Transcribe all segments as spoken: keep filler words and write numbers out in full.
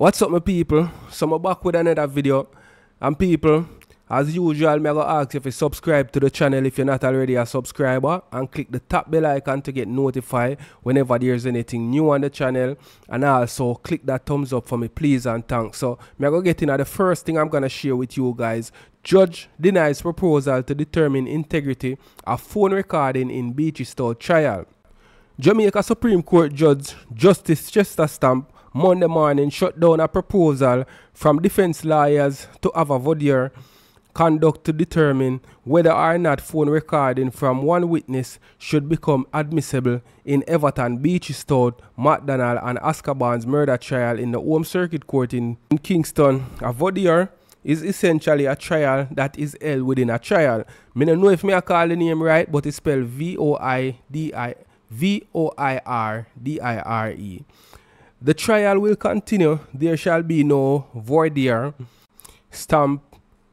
What's up, my people? So I'm back with another video. And people, as usual, I'm going to ask you to subscribe to the channel if you're not already a subscriber, and click the top bell icon to get notified whenever there's anything new on the channel. And also click that thumbs up for me, please and thanks. So I'm going to get into the first thing I'm going to share with you guys. Judge denies proposal to determine integrity of phone recording in Beach Stout trial. Jamaica Supreme Court Judge Justice Chester Stamp Monday morning shut down a proposal from defense lawyers to have a voir dire conduct to determine whether or not phone recording from one witness should become admissible in Everton Beach Stout, McDonald and Oscar Barnes murder trial in the Home Circuit Court in Kingston. A voir dire is essentially a trial that is held within a trial. I don't know if I call the name right, but it's spelled V O I D I V O I R D I R E. The trial will continue. There shall be no voir dire, Stamp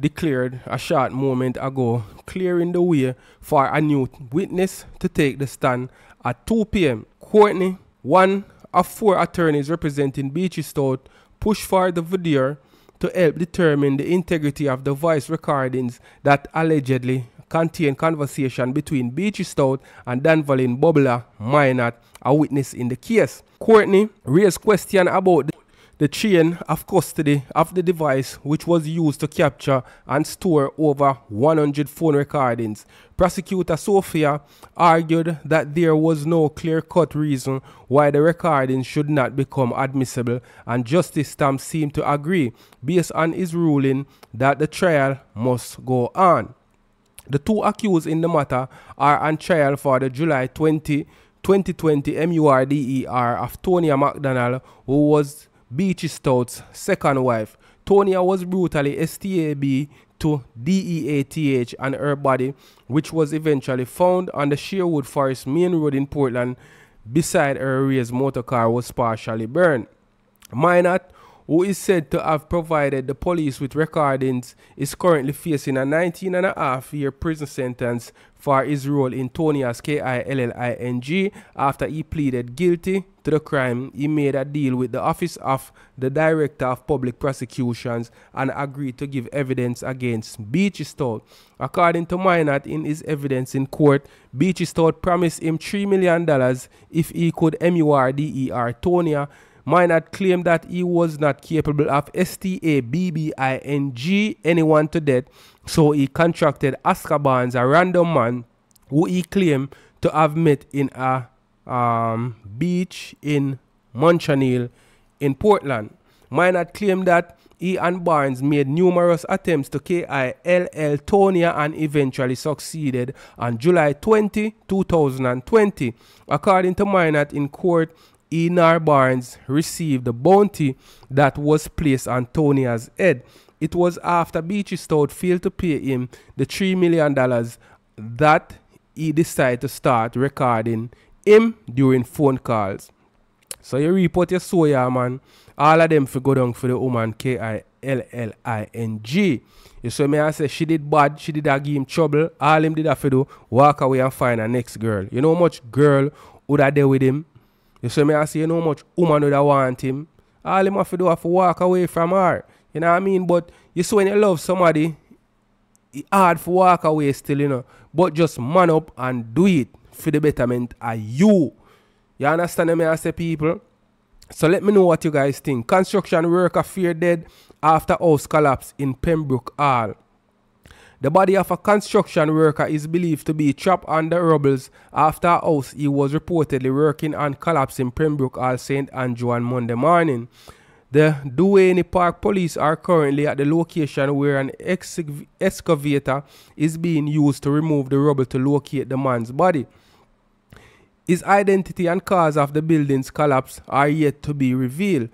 declared a short moment ago, clearing the way for a new witness to take the stand at two P M Courtney, one of four attorneys representing Beach Stout, pushed for the voir dire to help determine the integrity of the voice recordings that allegedly contain conversation between Beach Stout and Danvalin bubbler Minot, a witness in the case. Courtney raised question about the chain of custody of the device, which was used to capture and store over one hundred phone recordings. Prosecutor Sophia argued that there was no clear-cut reason why the recordings should not become admissible, and Justice Stamp seemed to agree, based on his ruling, that the trial must go on. The two accused in the matter are on trial for the July twentieth twenty twenty murder of Tonya McDonald, who was Beach Stout's second wife. Tonya was brutally stabbed to death and her body, which was eventually found on the Sherwood Forest main road in Portland beside her raised motor car, was partially burned. Minot, who is said to have provided the police with recordings, is currently facing a nineteen and a half year prison sentence for his role in Tonya's killing after he pleaded guilty to the crime. He made a deal with the office of the Director of Public Prosecutions and agreed to give evidence against Beach Stout. According to Minot, in his evidence in court, Beach Stout promised him three million dollars if he could murder Tonya. Minot claimed that he was not capable of stabbing anyone to death, so he contracted Oscar Barnes, a random man who he claimed to have met in a um, beach in Montchonil in Portland. Minot claimed that he and Barnes made numerous attempts to kill Tonya and eventually succeeded on July twentieth two thousand twenty. According to Minot in court, he nor Barnes received the bounty that was placed on Tonya's head. It was after Beach Stout failed to pay him the three million dollars that he decided to start recording him during phone calls. So you report your soya, yeah, man. All of them for go down for the woman, K I L L I N G. You saw me, I say she did bad, she did a give him trouble. All him did have to do, walk away and find a next girl. You know how much girl would have there with him? You see me, I say, you know how much woman would have want him. All him have to do have to walk away from her. You know what I mean? But you see, when you love somebody, it's hard to walk away still, you know. But just man up and do it for the betterment of you. You understand me, I say, people? So let me know what you guys think. Construction worker feared dead after house collapse in Pembroke Hall. The body of a construction worker is believed to be trapped under rubble after a house he was reportedly working on collapsed in Pembroke Hall, Saint Andrew on Monday morning. The Duaney Park police are currently at the location where an excavator is being used to remove the rubble to locate the man's body. His identity and cause of the building's collapse are yet to be revealed.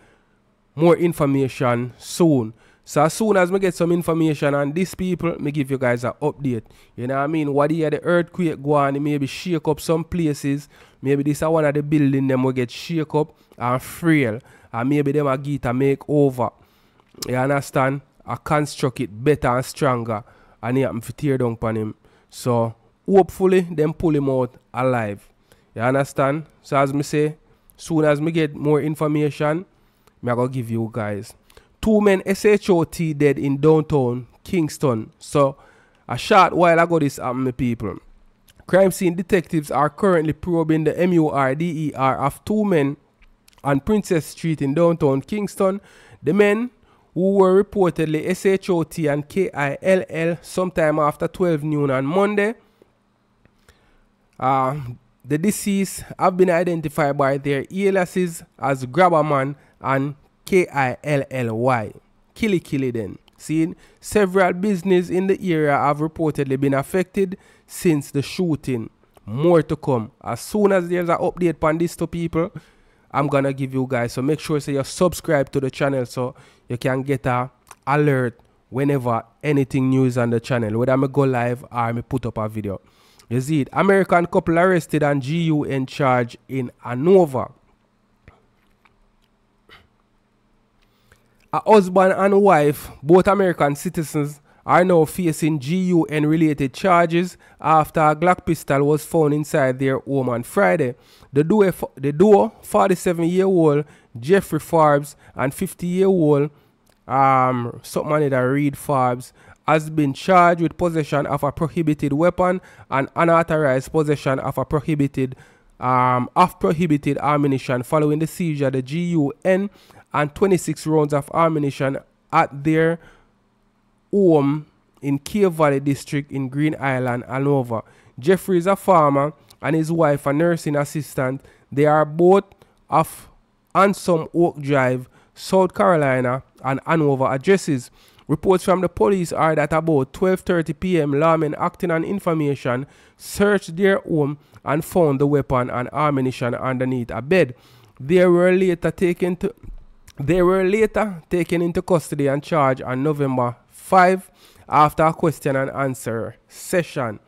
More information soon. So as soon as we get some information on these people, me give you guys an update. You know what I mean? What here the earthquake go on, it maybe shake up some places. Maybe this is one of the building them will get shake up and frail. And maybe them will get a makeover. You understand? I construct it better and stronger. And it happen to tear down upon him. So hopefully them pull him out alive. You understand? So as me say, soon as me get more information, Me I go give you guys. Two men shot dead in downtown Kingston. So a short while ago this happened, people. Crime scene detectives are currently probing the murder of two men on Princess Street in downtown Kingston. The men, who were reportedly shot and killed sometime after twelve noon on Monday, uh, the deceased have been identified by their aliases as Grabberman and Killy. Killy Killy then. Seen several businesses in the area have reportedly been affected since the shooting. More to come. As soon as there's an update on this to people, I'm gonna give you guys. So make sure so you subscribe to the channel so you can get a alert whenever anything new is on the channel, whether I go live or I put up a video. You see it. American couple arrested and G U N charge in Hanover. A husband and wife, both American citizens, are now facing G U N-related charges after a Glock pistol was found inside their home on Friday. The duo, the duo forty-seven-year-old Jeffrey Forbes and fifty-year-old um, something that Reed Forbes, has been charged with possession of a prohibited weapon and unauthorized possession of a prohibited um, of prohibited ammunition following the seizure of the G U N and twenty-six rounds of ammunition at their home in Cave Valley district in Green Island, Hanover. Jeffrey is a farmer and his wife a nursing assistant. They are both of Handsome Oak Drive, South Carolina, and Hanover addresses. Reports from the police are that about twelve thirty p m lawmen acting on information searched their home and found the weapon and ammunition underneath a bed. They were later taken to They were later taken into custody and charged on November fifth after a question and answer session.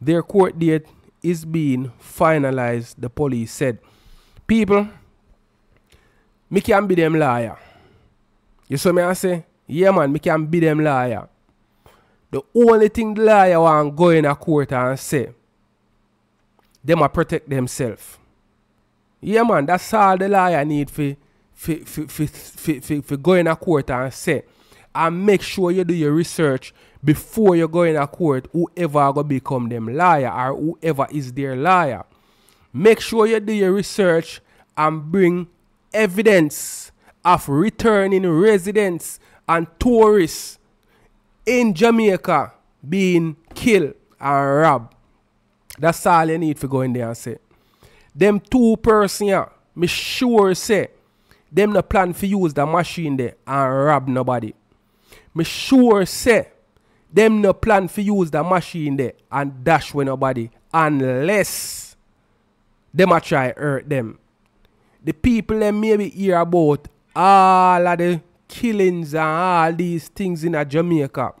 Their court date is being finalized, the police said. People, me can be them liar. You saw me I say, yeah man, me can be them liar. The only thing the liar want go in a court and say, them a protect themselves. Yeah man, that's all the liar need for for go in a court and say, and make sure you do your research before you go in a court, whoever go become them liar or whoever is their liar. Make sure you do your research and bring evidence of returning residents and tourists in Jamaica being killed and robbed. That's all you need for going there and say. Them two persons, yeah, me sure say, them no plan for use the machine there and rob nobody. Me sure say, them no plan for use the machine there and dash with nobody unless them a try hurt them. The people them maybe hear about all of the killings and all these things in a Jamaica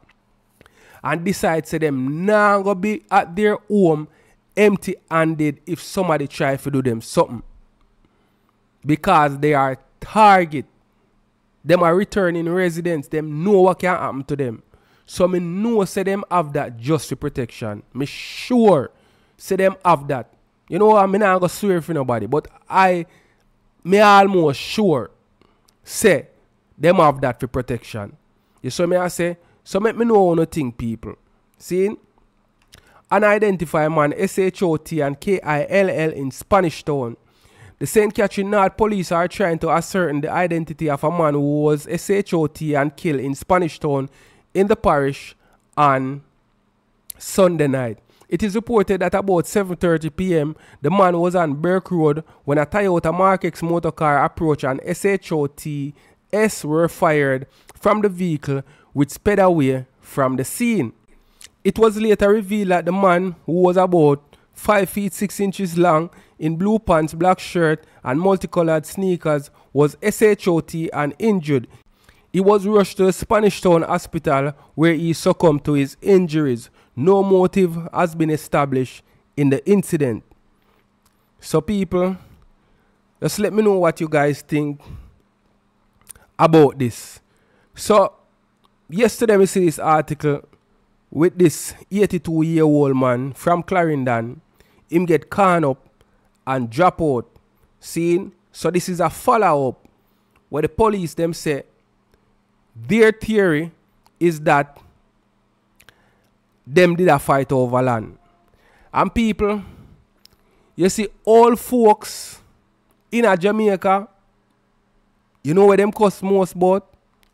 and decide to them now nah, go be at their home empty-handed if somebody try to do them something. Because they are target, them are returning residents, them know what can happen to them. So me know say them have that just protection. Me sure say them have that. You know I mean I go swear for nobody, but I me almost sure say them have that for protection. You saw me I say, so make me know one thing, people. See? Unidentified man shot and killed in Spanish Town. The Saint Catherine North police are trying to ascertain the identity of a man who was shot and killed in Spanish Town in the parish on Sunday night. It is reported that about seven thirty p m the man was on Burke Road when a Toyota Mark X motorcar approached and shots were fired from the vehicle which sped away from the scene. It was later revealed that the man, who was about five feet six inches long, in blue pants, black shirt and multicolored sneakers, was shot and injured. He was rushed to the Spanish Town Hospital where he succumbed to his injuries. No motive has been established in the incident. So people, just let me know what you guys think about this. So yesterday we see this article with this eighty-two-year-old man from Clarendon. Him get caught up and drop out. See? So this is a follow-up what the police them say, their theory is that them did a fight over land. And people, you see, all folks in a Jamaica, you know where them cost most about?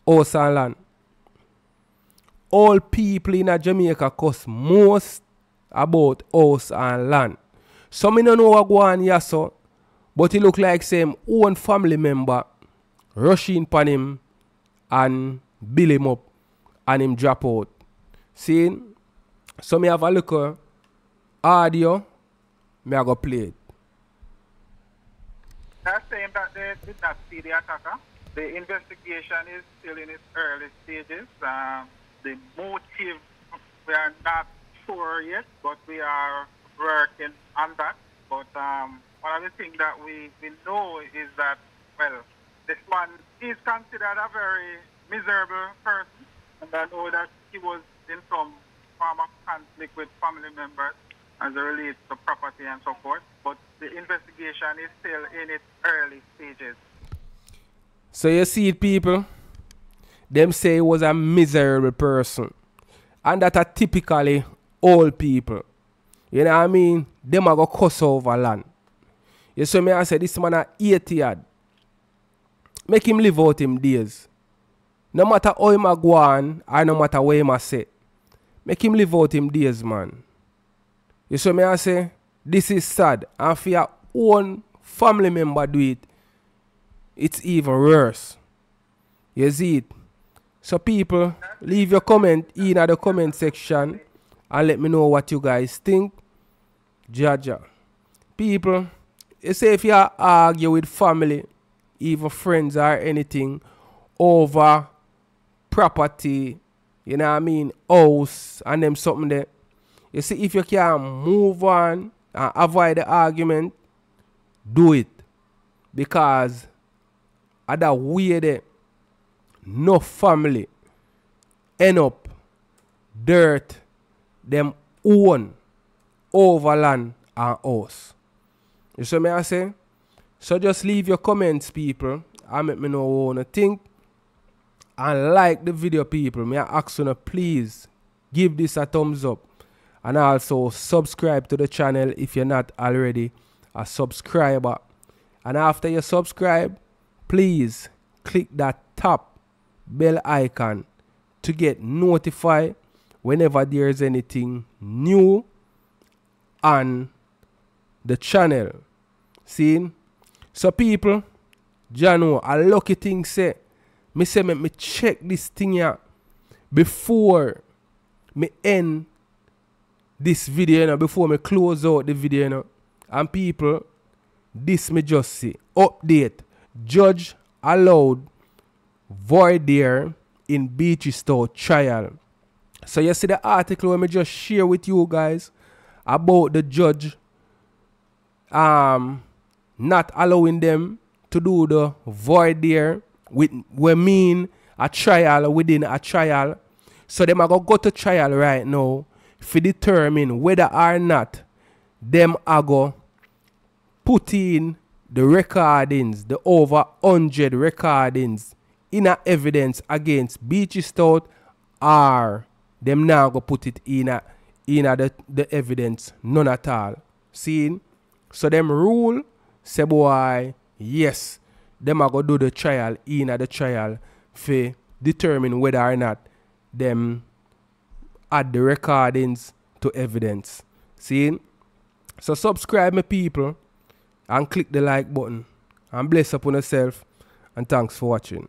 Horse and land. All people in a Jamaica cost most about horse and land. So me no know what go on here, so, but it look like same own family member rushing upon him and bill him up and him drop out. See? So me have a look at audio. Me I go play it. They're saying that they did not see the attacker. The investigation is still in its early stages. Uh, the motive, we are not sure yet, but we are working on that. But um, one of the things that we, we know is that, well, this man is considered a very miserable person. And I know that he was in some form of conflict with family members as it relates to property and so forth, but the investigation is still in its early stages. So you see it, people, them say it was a miserable person, and that are typically old people. You know what I mean? Them are going to cuss over land. You see me, I say this man a eighty-odd. Make him live out him days. No matter how him a go on, or no matter where him a say, make him live out him days, man. You see me, I say, this is sad. And for your own family member do it, it's even worse. You see it? So people, leave your comment in the comment section and let me know what you guys think. Jaja. People, you say if you argue with family, even friends or anything, over property, you know what I mean, house and them something there, you see, if you can move on and avoid the argument, do it. Because at that way there, no family end up dirt them own overland and house. You see me I say? So just leave your comments, people, and let me know what you think. And like the video, people. Me ask you to please give this a thumbs up. And also subscribe to the channel if you're not already a subscriber. And after you subscribe, please click that top bell icon to get notified whenever there is anything new on the channel. See? So people, Jano, a lucky thing say, me say make me check this thing here before me end this video, you know, before me close out the video, you know. And people, this me just see. Update. Judge allowed voir dire in Beach Stout trial. So you see the article where me just share with you guys about the judge um not allowing them to do the voir dire, with we mean a trial within a trial. So them are gonna go to trial right now to determine whether or not them are going to put in the recordings, the over one hundred recordings in a evidence against Beach Stout, or them now go put it in a, in a the, the evidence none at all. See? So them rule say boy, yes, them are going to do the trial in a the trial to determine whether or not them add the recordings to evidence. See? So subscribe, my people, and click the like button. And bless upon yourself. And thanks for watching.